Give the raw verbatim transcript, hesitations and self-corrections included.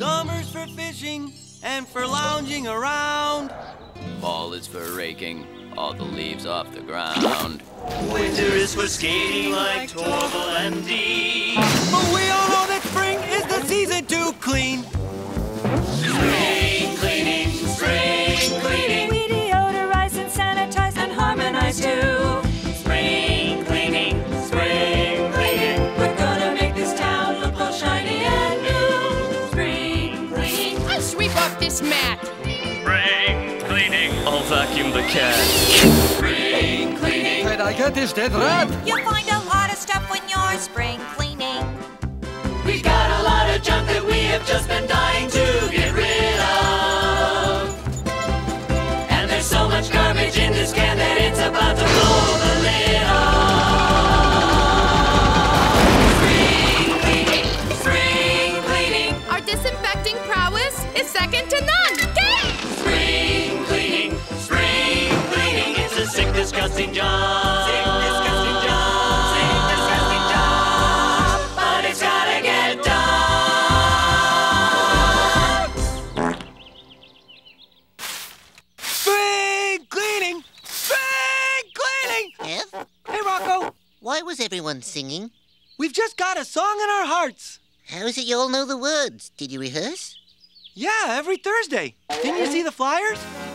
Summer's for fishing and for lounging around. Fall is for raking all the leaves off the ground. Winter is for skating like Torvald and Dee. But we all know that spring is the season to clean. Spring cleaning, spring cleaning. We deodorize and sanitize and harmonize too. Spring cleaning, spring cleaning. We're gonna make this town look all shiny and new. Spring cleaning. I'll sweep up this mat. Spring cleaning. I'll vacuum the cat. Spring cleaning. I got this dead rat. You'll find a lot of stuff when you're spring cleaning. We got a lot of junk that we have just been dying to get rid of. And there's so much garbage in this can that it's about to blow the lid off. Spring cleaning, spring cleaning. Our disinfecting prowess is second to none. Spring cleaning, spring cleaning. It's a sick, disgusting job. Why was everyone singing? We've just got a song in our hearts. How is it you all know the words? Did you rehearse? Yeah, every Thursday. Didn't you see the flyers?